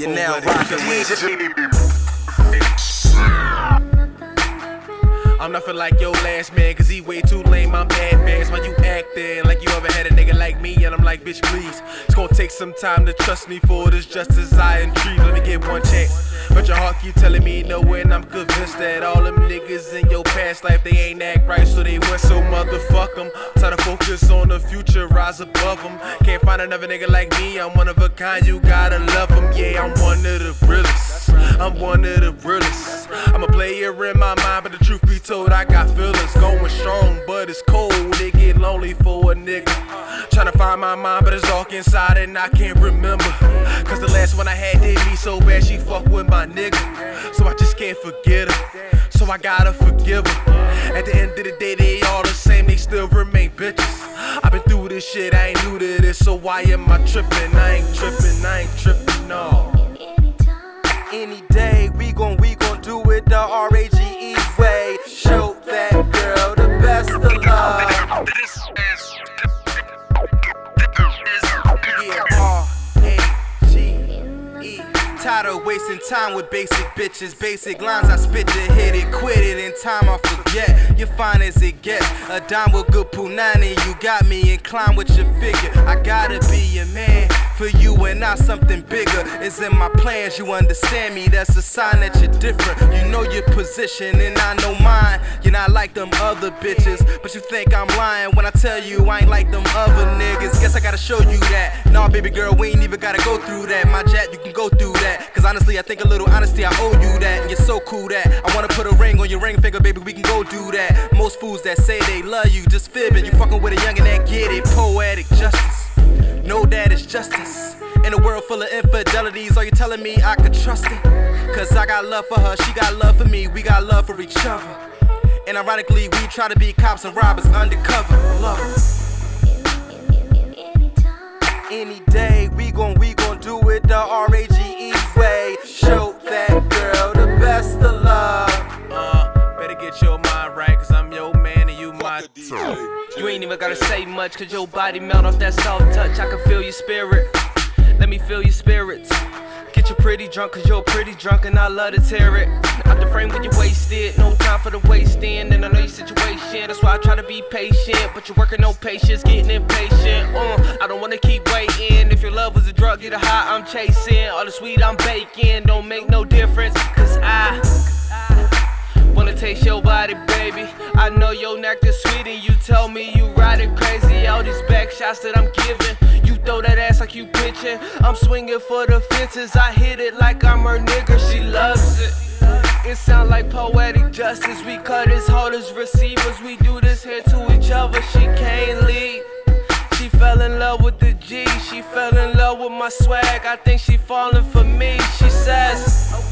You're now rocking with I'm nothing like your last man, cause he way too lame, I'm advanced. Why you acting like you ever had a nigga like me? And I'm like, bitch, please, it's gonna take some time to trust me for this just as I intrigue. Let me get one chance. But your heart keep telling me no, and I'm convinced that all them niggas in your past life, they ain't act right, so they went, so motherfuck them. Try to focus on the future, rise above them. Can't find another nigga like me, I'm one of a kind, you gotta love them. Yeah, I'm one of the realest, I'm one of the realest. I'm a player in my mind, but the truth be told, I got feelings going strong, but it's cold, it get lonely for a nigga. Tryna find my mind, but it's dark inside and I can't remember. Cause the last one I had did me so bad, she fucked with my nigga. So I just can't forget her, so I gotta forgive her. At the end of the day, they all the same, they still remain bitches. I've been through this shit, I ain't new to this, so why am I tripping? I ain't tripping, I ain't tripping, no. Any day, we gon' do it the R-A-G-E way. Show that girl the best of love. Tired of wasting time with basic bitches. Basic lines I spit to hit it, quit it in time I forget. You're fine as it gets, a dime with good punani. You got me inclined with your figure. I gotta be your man, for you and I something bigger is in my plans. You understand me, that's a sign that you're different. You know your position and I know mine. You're not like them other bitches, but you think I'm lying when I tell you I ain't like them other niggas. Guess I gotta show you that. Nah baby girl, we ain't even gotta go through that. My jet, you can go through that. Cause honestly, I think a little honesty, I owe you that. And you're so cool that I wanna put a ring on your ring finger, baby, we can go do that. Most fools that say they love you just fibbing. You fucking with a youngin' that get it. Poetic justice, know that it's justice. In a world full of infidelities, are you telling me I could trust it? Cause I got love for her, she got love for me, we got love for each other. And ironically, we try to be cops and robbers, undercover lovers. Any day, we gon' do it the R-A-G-E way. Show that girl the best of love. Better get your mind right, cause I'm your man and you my DJ. You ain't even gotta say much, cause your body melt off that soft touch. I can feel your spirit, let me feel your spirits. Get you pretty drunk, cause you're pretty drunk and I love to tear it. Out the frame when you wasted, no time for the wasting. And I know your situation, that's why I try to be patient. But you're working on patience, getting impatient. I don't wanna keep waiting. If your love was a drug, you're the high I'm chasing. All the sweet I'm baking, don't make no difference. Cause I wanna taste your body, baby. I know your nectar's sweet and you tell me you riding crazy. All these back shots that I'm giving, you throw that ass like you pitching. I'm swinging for the fences, I hit it like I'm her nigga. She loves it. It sound like poetic justice. We cut as holders, receivers. We do this here to each other. She can't leave. She fell in love with the G. She fell in love with my swag. I think she falling for me. She says